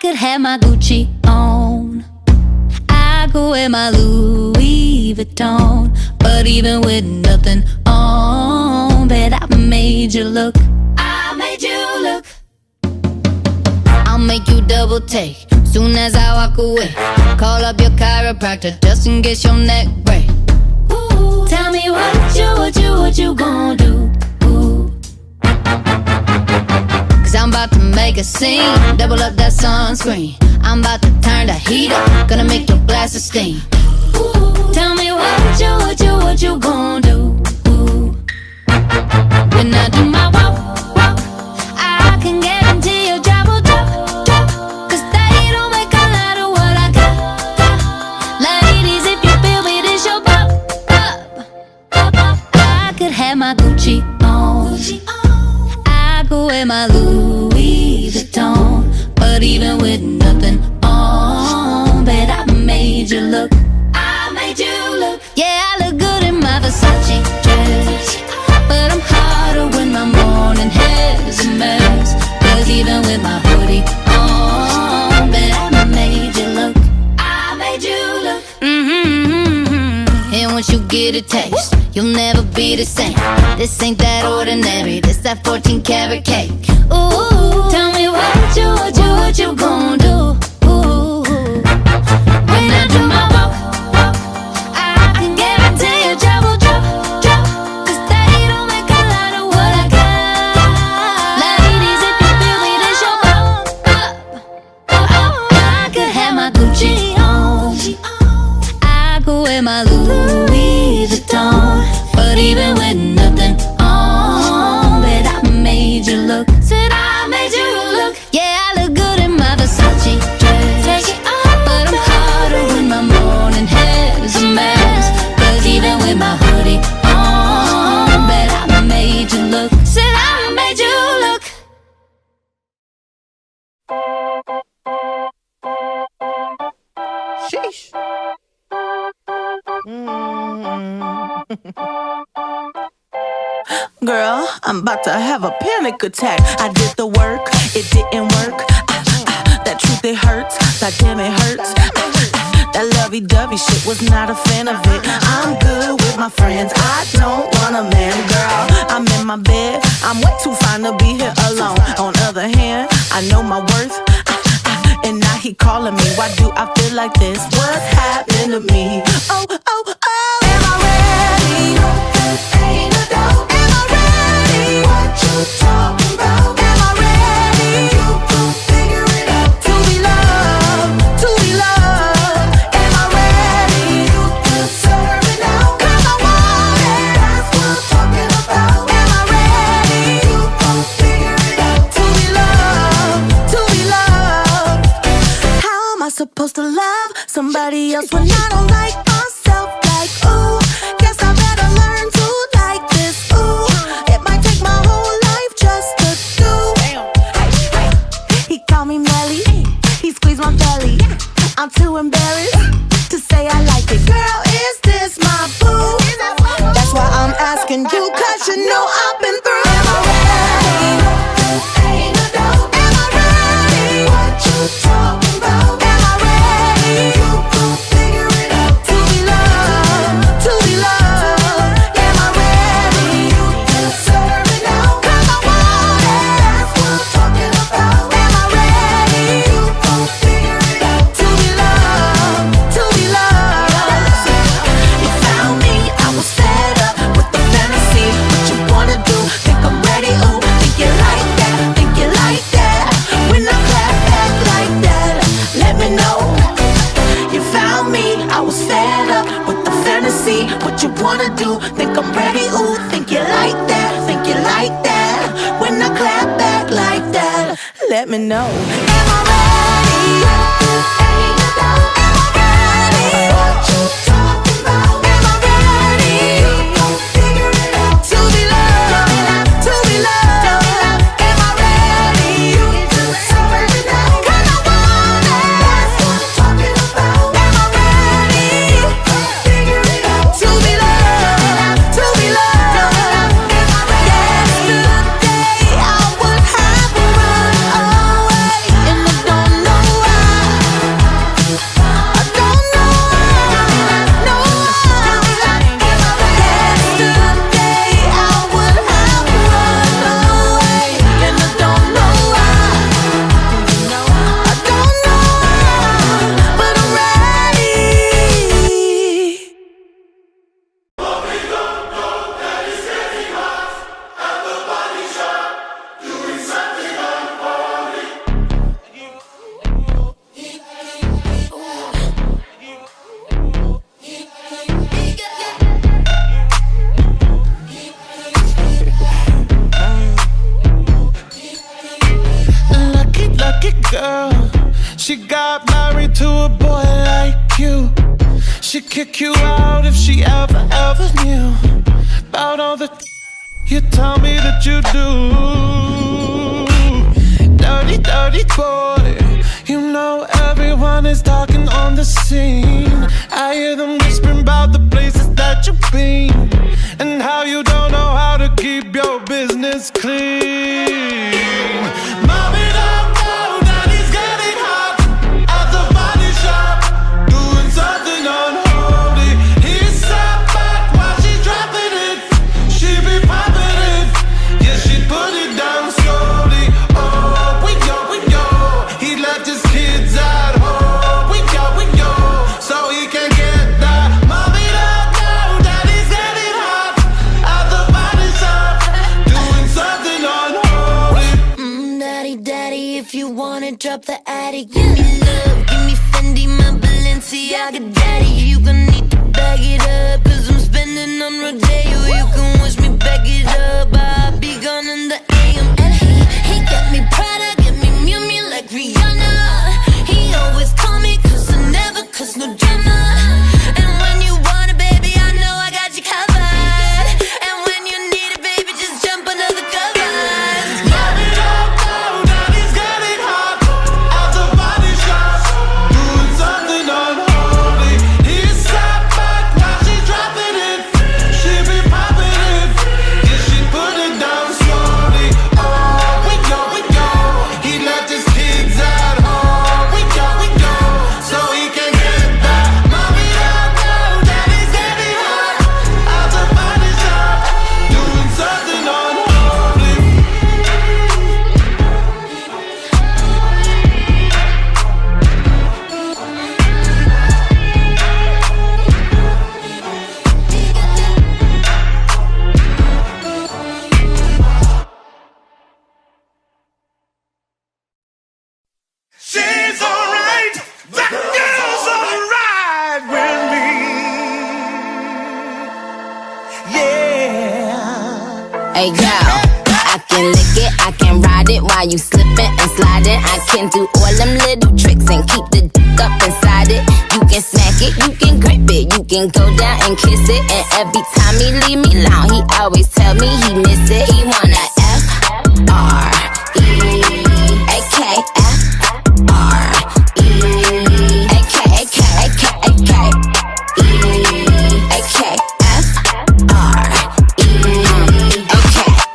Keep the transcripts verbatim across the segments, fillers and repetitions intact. could have my Gucci on, I go in my Louis Vuitton, but even with nothing on, bet I made you look. I made you look. I'll make you double take soon as I walk away. Call up your chiropractor just in case your neck break. Ooh, tell me what you, what you, what you gon' do? Ooh. Cause I'm about to make a scene, double up that sunscreen. I'm about to turn the heat up, gonna make your glasses steam. Ooh, tell me what you, what you, what you gon' do? Ooh. When I do my walk, walk, I can guarantee your job will drop, drop. Cause they don't make a lot of what I got, got. Ladies, if you feel me, this your pop, pop, pop, pop. I could have my Gucci on, Gucci on. I go in my Louis Vuitton, but even with nothing on, bet I made you look. I made you look. Yeah, I look good in my Versace dress, but I'm harder when my morning hair's a mess. Cause even with my hoodie on, bet I made you look. I made you look. Mm-hmm, mm-hmm. And once you get a taste, you'll never be the same. This ain't that ordinary, this that fourteen karat cake. Ooh, tell me what you, what you, what you gon' do? Ooh, when I do my walk, walk, I can guarantee your job will drop, drop. Cause they don't make a lot of what I got. Ladies, if you feel me, this your pop, pop, pop. I could have my Gucci on, I go in my Louis Vuitton, but even with nothing on, bet I made you look. Said I made you look. Yeah, I look good in my Versace dress. Take it off, but I'm harder when my morning hair's a mess. Cause even with my hoodie on, bet I made you look. Said I made you look. Sheesh. Mm-hmm. Girl, I'm about to have a panic attack. I did the work, it didn't work. I, I, that truth, it hurts. That damn, it hurts. I, I, that lovey-dovey shit, was not a fan of it. I'm good with my friends, I don't want a man, girl. I'm in my bed, I'm way too fine to be here alone. On other hand, I know my worth. And now he calling me, why do I feel like this? What's happening to me? Oh, oh, oh. Am I ready? Ain't a doubt. Am I ready? What you talking about? Am I ready? You could figure it out. To be loved, to be loved. Am I ready? You could serve it out. Cause I want it, that's what I'm talking about. Am I ready? You could figure it out. To be loved, to be loved. How am I supposed to love somebody else when I don't like myself? Like, ooh, guess I better learn to like this. Ooh, it might take my whole life just to do. He called me Melly, he squeezed my belly. I'm too embarrassed to say I like it. Girl, is this my boo? That's why I'm asking you, cause you know I've been through. Am I ready? Ain't no doubt. Am I ready? What you talking about? Am I ready? You could figure it out. To be loved, to be loved. Am I ready? You could serve it out. Cause I want it, that's what I'm talking about. Am I ready? You could figure it out. To be loved, to be loved. You found me, I was fed up with the fantasy. What you wanna do? Think I'm ready? Ooh, think you like that? Think you like that? When I clap back like that, let me know. You found me, I was fed up with the fantasy. What you wanna do? Think I'm ready? Ooh, think you like that? Think you like that? When I clap back like that, let me know. Am I ready? Ain't no doubt. Am I ready? What you talking about? Am I ready? You gon' figure it out. To be loved, to be loved. Am I ready? You could serve it out. Cause I want it, that's what I'm talking about. Am I ready? You could figure it out. To be loved, to be loved. Am I ready? Yesterday I would have run away, and I don't know She got married to a boy like you. She'd kick you out if she ever, ever knew about all the you tell me that you do. Dirty, dirty boy. You know everyone is talking on the scene. I hear them whispering about the places that you've been and how you don't know how to keep your business clean. Mommy, don't go, daddy's getting hot at the body shop, doing something unholy. He's sat back while she's dropping it. She be popping it, yeah, she put it down slowly. Oh, we go, we go. He left his kids at home. We go, we go, so he can get that. Mommy, don't go, daddy's getting hot at the body shop, doing something unholy. Mm, daddy, daddy, if you wanna drop the attic, give me love, give me Fendi, my Balenciaga daddy. You gon' need to bag it up, cause I'm spending on Rodeo. You can wish me back it up, I'll be gone in the A M. And he, he got me Prada, get me Mew Mew like Rihanna. He always call me, cause I never cause no drama. And when you want it, baby, I know I got you covered. And when you need it, baby, just jump under the covers. Mommy, don't go, daddy's getting hot at the body shop, doing something unholy. He's sat back while she's dropping it. She be popping it, yeah, she put it down slowly. Oh, we go, we go. He left his kids at home. We go, we go, so he can get that. Mommy, don't go, daddy's getting hot at the body shop, doing something unholy. She's alright. That girl's alright with me. Yeah. Hey girl, I can lick it, I can ride it while you slipping and sliding. I can do all them little tricks and keep the dick up inside it. You can smack it, you can grip it, you can go down and kiss it. And every time he leave me alone, he always tell me he miss it. He wanna F R E A K F R E A K A K A K A K E A K F R E A K.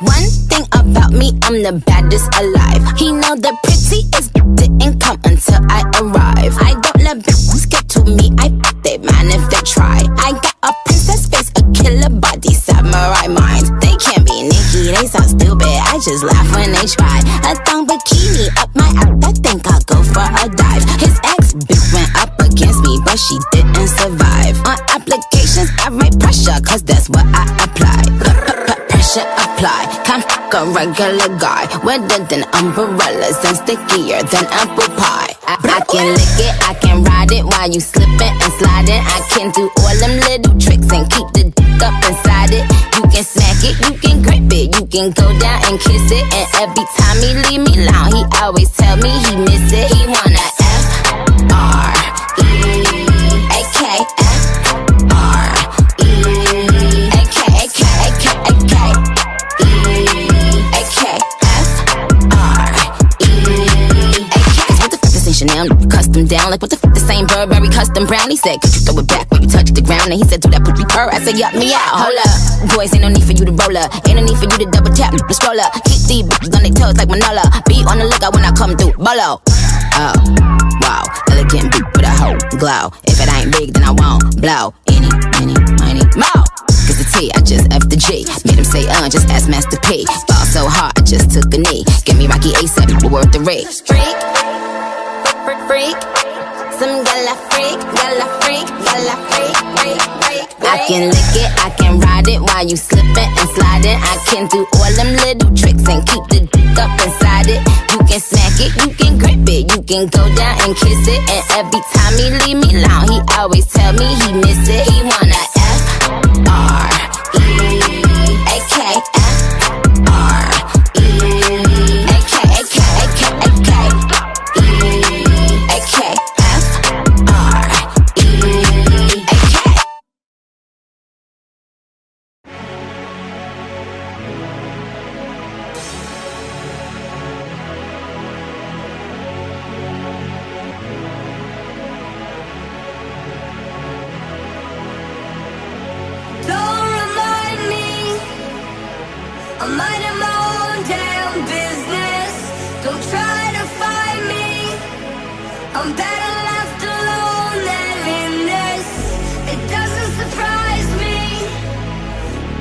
One thing about me, I'm the baddest alive. He know the prettiest didn't come until I arrive. I don't let bitches get to me. I f- they man if they try. I got a princess face, a killer body, samurai mind. They can't be Nikki, they sound stupid. I just laugh when they try. A thong bikini up my ass, I think I'll go for a dive. His ex bitch went up against me, but she didn't survive. On applications, I write pressure, cause that's what I apply. Pressure apply. Can't fuck a regular guy. Wetter than umbrellas and stickier than apple pie. I, I can lick it, I can ride it while you slipping and sliding. I can do all them little tricks and keep the dick up inside it. You can smack it, you can grip it, you can go down and kiss it. And every time he leave me alone, he always tell me he miss it. He wanna F R E A K F R E A K A K A K A K E A K F R E A K. What the fuck is this Chanel custom down? Like what the fuck the same Burberry custom brown? He said, could you throw it back when you touch the ground? And he said, do that put you purr? I said, yup me out. Hold up, boys, ain't no need for you to roll up, ain't no need for you to double tap the scroller. Keep these bitches on their toes like Manola. Be on the lookout when I come through, bolo. Oh, wow, elegant beat with a whole glow. If it ain't big, then I won't blow. Any, any, any, more. Cause the T, I just F the G. Made him say, uh, just ask Master P. Fall so hard, I just took a knee. Give me Rocky ASAP, we're worth the rate. Freak, freak, freak. Some gala freak, gala freak, gala freak, freak, freak, freak. I can lick it, I can ride it while you slipping and sliding. I can do all them little tricks and keep the dick up inside it. You can smack it, you can grip it, you can go down and kiss it. And every time he leave me alone, he always tell me he miss it. He wanna F R E A K F R E A K A K A K A K E A I'm minding my own damn business. Don't try to find me. I'm better left alone than in this. It doesn't surprise me.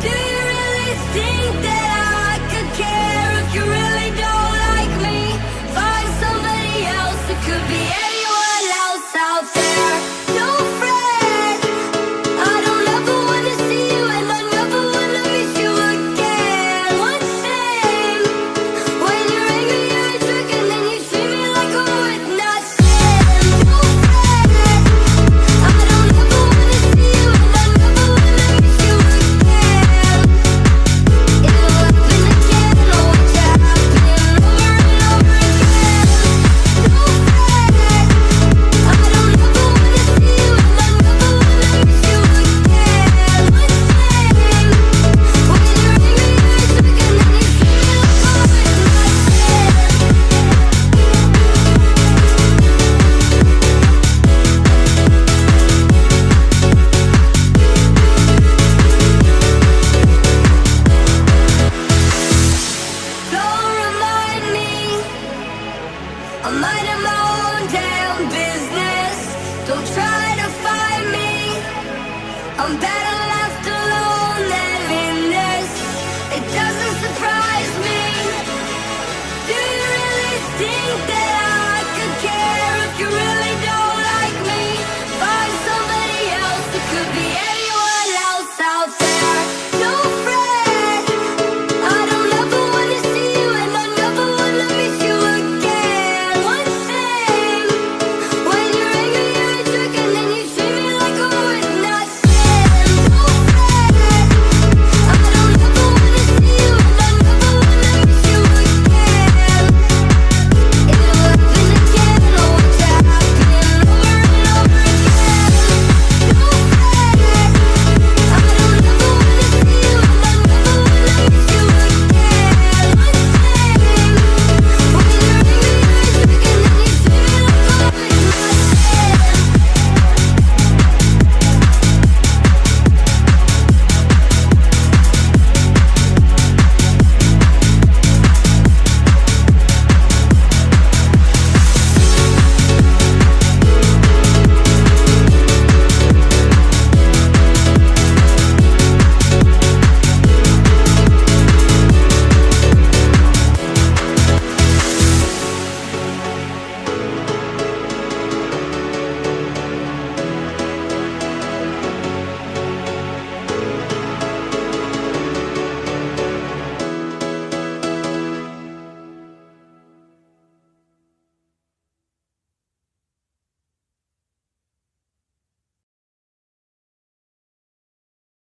Do you really think that I could care if you really don't like me? Find somebody else. It could be anyone else out there. No friend. I'm better.